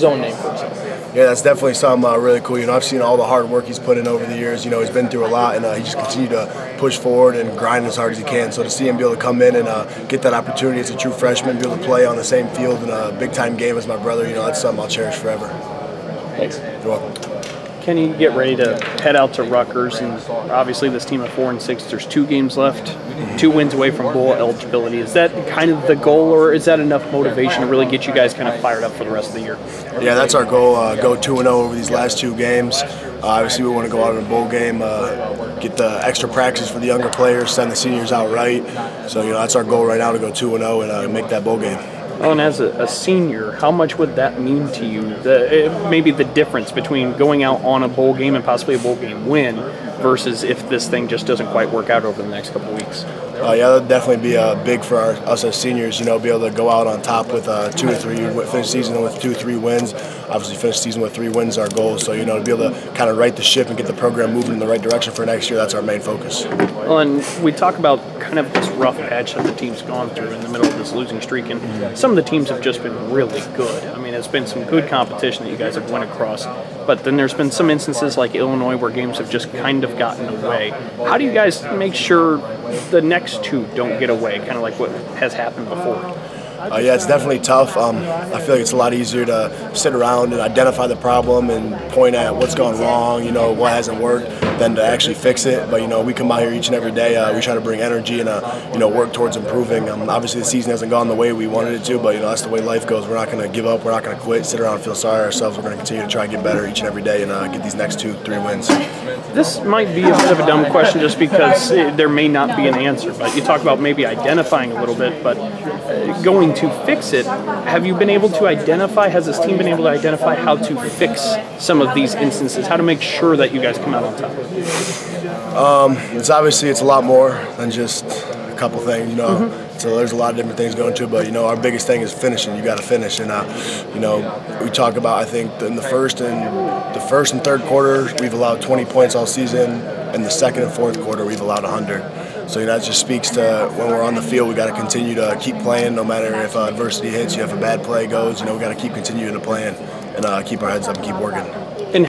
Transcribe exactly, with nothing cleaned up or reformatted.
his own name for himself. Yeah, that's definitely something uh, really cool. You know, I've seen all the hard work he's put in over the years. You know, he's been through a lot, and uh, he just continued to push forward and grind as hard as he can. So to see him be able to come in and uh, get that opportunity as a true freshman, be able to play on the same field in a big-time game as my brother, you know, that's something I'll cherish forever. Thanks. You're welcome. Kenny, you get ready to head out to Rutgers, and obviously this team of four and six, there's two games left, mm-hmm. two wins away from bowl eligibility. Is that kind of the goal, or is that enough motivation to really get you guys kind of fired up for the rest of the year? Yeah, that's our goal, uh, go two and oh over these last two games. Uh, obviously, we want to go out in a bowl game, uh, get the extra practice for the younger players, send the seniors out right. So, you know, that's our goal right now, to go two and oh and uh, make that bowl game. Oh, and as a, a senior, how much would that mean to you? The, maybe the difference between going out on a bowl game and possibly a bowl game win versus if this thing just doesn't quite work out over the next couple of weeks? Uh, yeah, that would definitely be uh, big for our, us as seniors, you know, be able to go out on top with uh, two or three, finish season with two or three wins. Obviously, finish season with three wins is our goal. So, you know, to be able to kind of right the ship and get the program moving in the right direction for next year, that's our main focus. Well, and we talk about kind of this rough patch that the team's gone through in the middle of this losing streak, and some of the teams have just been really good. I mean, it's been some good competition that you guys have went across, but then there's been some instances like Illinois where games have just kind of gotten away. How do you guys make sure the next two don't get away, kind of like what has happened before? Uh, yeah, it's definitely tough. Um, I feel like it's a lot easier to sit around and identify the problem and point at what's gone wrong, you know, what hasn't worked, than to actually fix it. But, you know, we come out here each and every day. Uh, we try to bring energy and, uh, you know, work towards improving. Um, obviously, the season hasn't gone the way we wanted it to, but, you know, that's the way life goes. We're not going to give up. We're not going to quit, sit around and feel sorry ourselves. We're going to continue to try and get better each and every day and uh, get these next two, three wins. This might be a bit of a dumb question just because it, there may not be an answer. But you talk about maybe identifying a little bit, but going to fix it, have you been able to identify, has this team been able to identify how to fix some of these instances, how to make sure that you guys come out on top? Um, it's obviously, it's a lot more than just a couple things, you know. Mm-hmm. So there's a lot of different things going to, but, you know, our biggest thing is finishing. You got to finish. And, uh, you know, we talk about, I think, in the first and the first and third quarter, we've allowed twenty points all season. In the second and fourth quarter, we've allowed one hundred. So, you know, that just speaks to when we're on the field, we got to continue to keep playing no matter if uh, adversity hits, you know, if a bad play goes, you know, we got to keep continuing to playing and uh, keep our heads up and keep working.